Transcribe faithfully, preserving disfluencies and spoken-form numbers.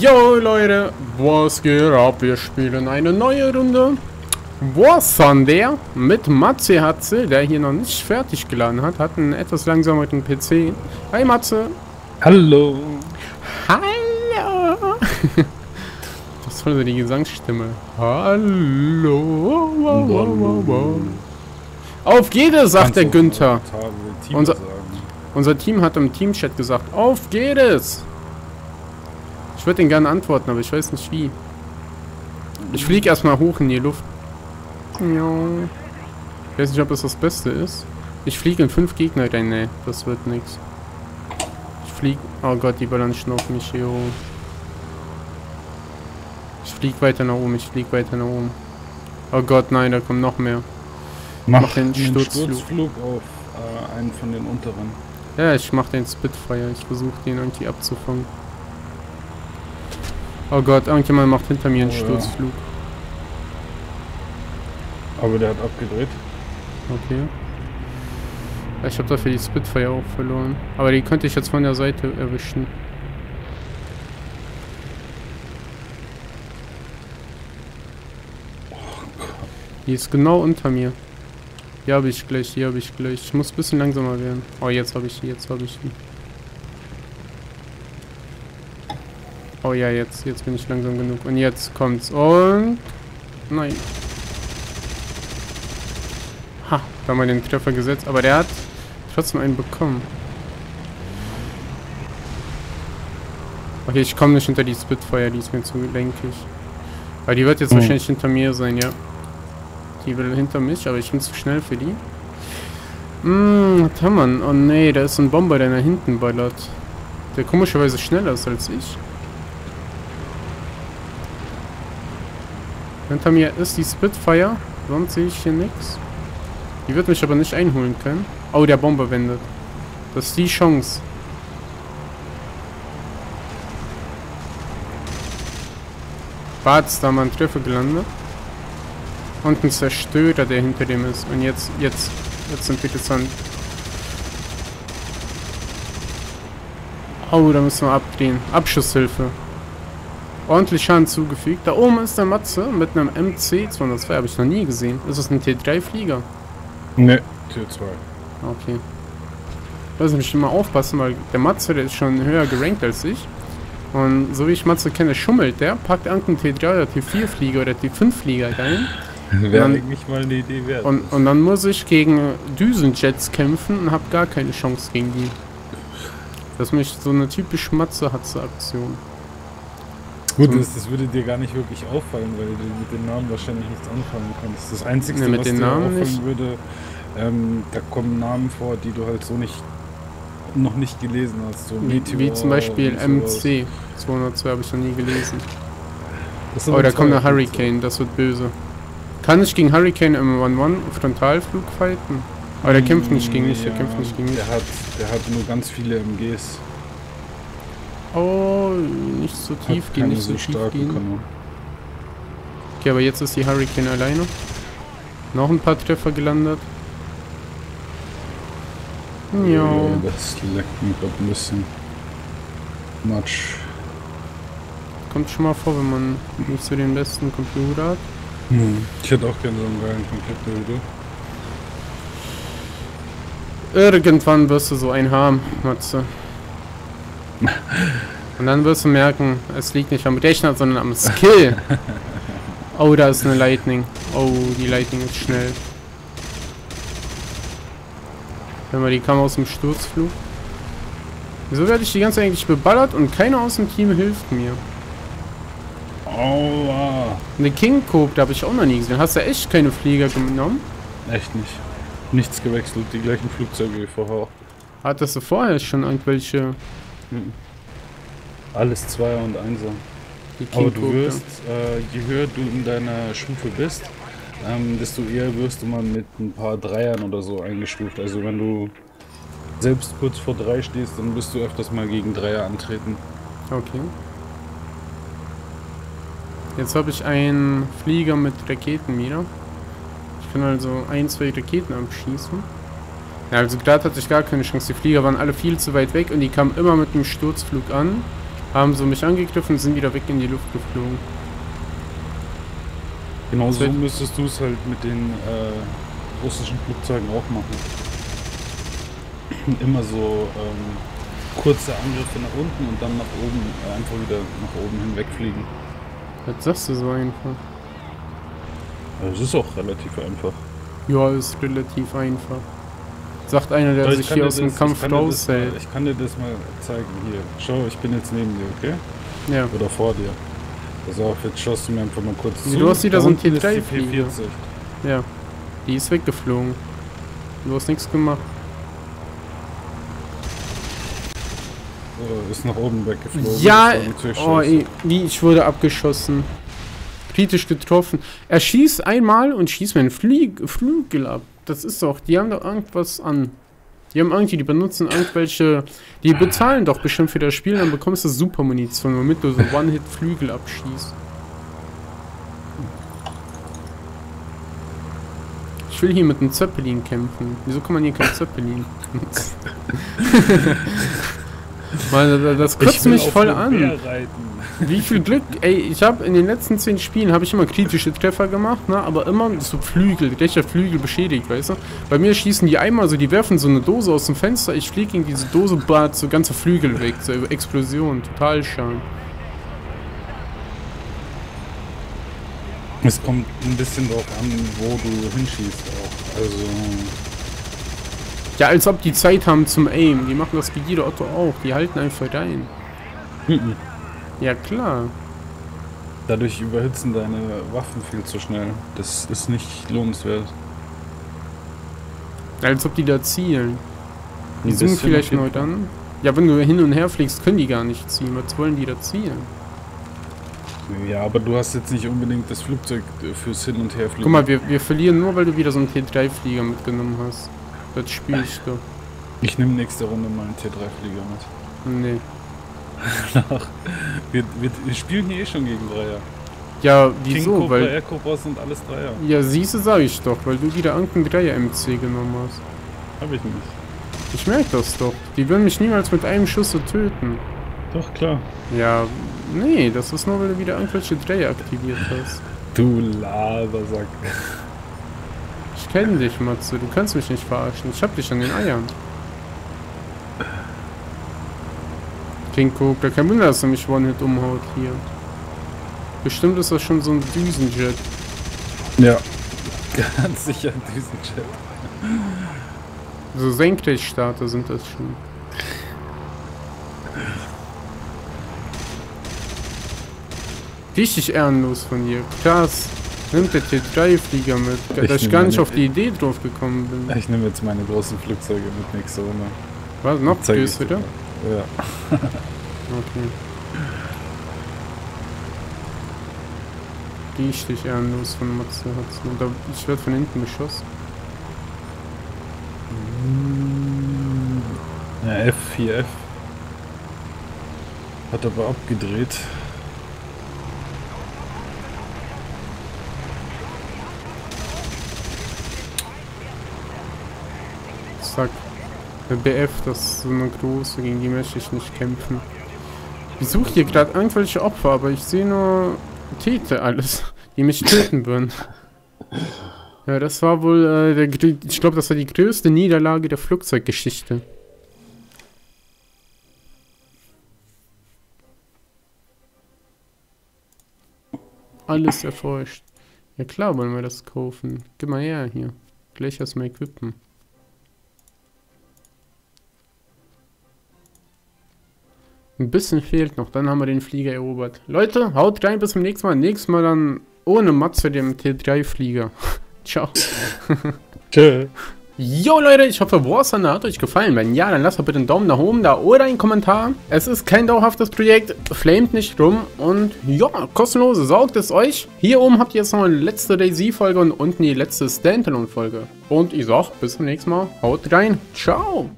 Yo Leute, was geht ab? Wir spielen eine neue Runde War Thunder mit Matze Hatze, der hier noch nicht fertig geladen hat, hat einen etwas langsameren P C. Hi Matze! Hallo! Hallo! Das war so die Gesangsstimme. Hallo! Wow, wow, wow, wow. Auf jede, sagt der Günther! Unser, unser Team hat im Teamchat gesagt, auf jedes! Ich würde den gerne antworten, aber ich weiß nicht wie. Ich fliege erstmal hoch in die Luft. Ja. Ich weiß nicht, ob das das Beste ist. Ich fliege in fünf Gegner rein, ne, das wird nix. Ich fliege. Oh Gott, die balanzen auf mich hier hoch. Ich fliege weiter nach oben, ich fliege weiter nach oben. Oh Gott, nein, da kommt noch mehr. Mach, mach den, den Sturzflug. Sturzflug auf äh, einen von den unteren. Ja, ich mach den Spitfire. Ich versuche den irgendwie abzufangen. Oh Gott, irgendjemand macht hinter mir einen oh, Sturzflug. Ja. Aber der hat abgedreht. Okay. Ich habe dafür die Spitfire auch verloren. Aber die könnte ich jetzt von der Seite erwischen. Oh Gott. Die ist genau unter mir. Hier habe ich gleich, hier habe ich gleich. Ich muss ein bisschen langsamer werden. Oh, jetzt habe ich die, jetzt habe ich die. Oh ja, jetzt, jetzt bin ich langsam genug. Und jetzt kommt's. Und... Nein. Ha, da haben wir den Treffer gesetzt. Aber der hat trotzdem einen bekommen. Okay, ich komme nicht hinter die Spitfire. Die ist mir zu lenkig. Aber die wird jetzt mhm. wahrscheinlich hinter mir sein, ja. Die will hinter mich, aber ich bin zu schnell für die. Hm, was haben wir? Oh nee, da ist ein Bomber, der nach hinten ballert. Der komischerweise schneller ist als ich. Hinter mir ist die Spitfire, sonst sehe ich hier nichts. Die wird mich aber nicht einholen können. Oh, der Bomber wendet. Das ist die Chance. Bats, da haben wir einen Treffer gelandet. Und ein Zerstörer, der hinter dem ist. Und jetzt, jetzt, jetzt sind wir gesandt. Oh, da müssen wir abdrehen. Abschusshilfe. Ordentlich Schaden zugefügt. Da oben ist der Matze mit einem M C zweihundertzwei. Habe ich noch nie gesehen. Ist das ein T drei Flieger? Ne, T zwei. Okay. Da muss ich schon mal aufpassen, weil der Matze, der ist schon höher gerankt als ich. Und so wie ich Matze kenne, schummelt der. Packt irgendeinen T drei oder T vier Flieger oder T fünf Flieger rein. Wäre eigentlich mal eine Idee wert. Und, und dann muss ich gegen Düsenjets kämpfen und habe gar keine Chance gegen die. Das ist so eine typisch Matze-Hatze-Aktion. Gut, das, das würde dir gar nicht wirklich auffallen, weil du mit dem Namen wahrscheinlich nichts anfangen kannst. Das Einzige, ja, mit was den dir Namen auffallen nicht. würde, ähm, da kommen Namen vor, die du halt so nicht noch nicht gelesen hast. So wie, wie zum Beispiel M C zweihundertzwei habe ich noch nie gelesen. Oh, da kommt eine Hurricane, das wird böse. Kann ich gegen Hurricane im eins eins Frontalflug fighten? Aber der kämpft nicht gegen mich, der kämpft nicht gegen mich. Der hat, der hat nur ganz viele M Gs. Oh, nicht so tief gehen, nicht so tief gehen. Okay, aber jetzt ist die Hurricane alleine. Noch ein paar Treffer gelandet. Ja. Das leckt mich ein bisschen. Matsch. Kommt schon mal vor, wenn man nicht so den besten Computer hat. Hm. Ich hätte auch gerne so einen geilen Computer, oder? Irgendwann wirst du so einen haben, Matze. Und dann wirst du merken, es liegt nicht am Rechner, sondern am Skill. Oh, da ist eine Lightning. Oh, die Lightning ist schnell. Wenn man die kam aus dem Sturzflug. Wieso werde ich die ganze Zeit eigentlich beballert und keiner aus dem Team hilft mir? Aua. Eine King Cope, da habe ich auch noch nie gesehen. Hast du echt keine Flieger genommen? Echt nicht. Nichts gewechselt, die gleichen Flugzeuge wie vorher. Hattest du vorher schon irgendwelche... Alles Zweier und Einser. Aber du wirst, äh, je höher du in deiner Stufe bist, ähm, desto eher wirst du mal mit ein paar Dreiern oder so eingestuft. Also wenn du selbst kurz vor drei stehst, dann wirst du öfters mal gegen Dreier antreten. Okay. Jetzt habe ich einen Flieger mit Raketen wieder. Ich kann also ein, zwei Raketen abschießen. Ja, also gerade hatte ich gar keine Chance. Die Flieger waren alle viel zu weit weg und die kamen immer mit einem Sturzflug an. Haben sie mich angegriffen und sind wieder weg in die Luft geflogen. Genau so müsstest du es halt mit den äh, russischen Flugzeugen auch machen. Immer so ähm, kurze Angriffe nach unten und dann nach oben, äh, einfach wieder nach oben hinwegfliegen. Was sagst du so einfach? Es ist auch relativ einfach. Ja, ist relativ einfach. Sagt einer, der sich hier aus dem Kampf raushält. Ich kann dir das mal zeigen hier. Schau, ich bin jetzt neben dir, okay? Ja. Oder vor dir. Pass auf, jetzt schaust du mir einfach mal kurz zu. Du hast wieder so ein T drei. Ja. Die ist weggeflogen. Du hast nichts gemacht. Oh, ist nach oben weggeflogen. Ja, oh, ey, wie ich wurde abgeschossen. Kritisch getroffen. Er schießt einmal und schießt mir einen Flügel ab. Das ist doch, die haben doch irgendwas an. Die haben irgendwie, die benutzen irgendwelche. Die bezahlen doch bestimmt für das Spiel, dann bekommst du super Munition, womit du so One-Hit-Flügel abschießt. Ich will hier mit einem Zeppelin kämpfen. Wieso kann man hier kein Zeppelin benutzen? Mann, das kotzt mich voll an. Wie viel Glück, ey, ich habe in den letzten zehn Spielen habe ich immer kritische Treffer gemacht, ne, aber immer so Flügel, rechter Flügel beschädigt, weißt du? Bei mir schießen die einmal so, die werfen so eine Dose aus dem Fenster, ich fliege gegen diese Dose, bat so ganze Flügel weg, so Explosion, total schön. Es kommt ein bisschen drauf an, wo du hinschießt auch, also... Ja, als ob die Zeit haben zum Aim, die machen das wie jeder Otto auch, die halten einfach rein. Mhm. Ja klar. Dadurch überhitzen deine Waffen viel zu schnell. Das ist nicht lohnenswert. Als ob die da zielen. Die zoomen vielleicht neu an. Ja, wenn du hin und her fliegst, können die gar nicht zielen. Was wollen die da zielen? Ja, aber du hast jetzt nicht unbedingt das Flugzeug fürs Hin- und Herfliegen. Guck mal, wir, wir verlieren nur, weil du wieder so einen T drei Flieger mitgenommen hast. Das spielst du. Ich nehme nächste Runde mal einen T drei Flieger mit. Nee. wir, wir, wir spielen hier eh schon gegen Dreier. Ja, wieso? King Cope, weil Air Cope sind alles Dreier. Ja, siehste, sag ich doch, weil du wieder irgendeinen Dreier M C genommen hast. Hab ich nicht. Ich merke das doch. Die würden mich niemals mit einem Schuss so töten. Doch, klar. Ja, nee, das ist nur, weil du wieder irgendwelche Dreier aktiviert hast. Du Labersack. Ich kenne dich, Matze. Du kannst mich nicht verarschen. Ich hab dich an den Eiern. King Cope, kein Wunder, dass er mich One-Hit umhaut hier. Bestimmt ist das schon so ein Düsenjet. Ja, ganz sicher ein Düsenjet. So Senkrechtstarter sind das schon. Richtig ehrenlos von dir, krass. Nimmt der T drei Flieger mit, da ich, ich gar nicht auf die Idee drauf gekommen bin. Ich nehme jetzt meine großen Flugzeuge mit nächste Runde. Was, noch größer, oder? Ja. Okay. Richtig ehrenlos von Matze Hatze. Ich werde von hinten beschossen. Ja, F vier F. Hat aber abgedreht. Zack. Der B F, das ist so eine große, gegen die möchte ich nicht kämpfen. Ich suche hier gerade irgendwelche Opfer, aber ich sehe nur Täter alles, die mich töten würden. Ja, das war wohl, äh, der, ich glaube, das war die größte Niederlage der Flugzeuggeschichte. Alles erforscht. Ja klar wollen wir das kaufen. Gib mal her hier. Gleich erstmal equippen. Ein bisschen fehlt noch, dann haben wir den Flieger erobert. Leute, haut rein, bis zum nächsten Mal. Nächstes Mal dann ohne Matze dem T drei Flieger. Ciao. Tschö. Jo Leute, ich hoffe, War Thunder hat euch gefallen. Wenn ja, dann lasst doch bitte einen Daumen nach oben da oder einen Kommentar. Es ist kein dauerhaftes Projekt, flamet nicht rum und ja, kostenlose, saugt es euch. Hier oben habt ihr jetzt noch eine letzte DayZ-Folge und unten die letzte Standalone-Folge. Und ich sag, bis zum nächsten Mal, haut rein, ciao.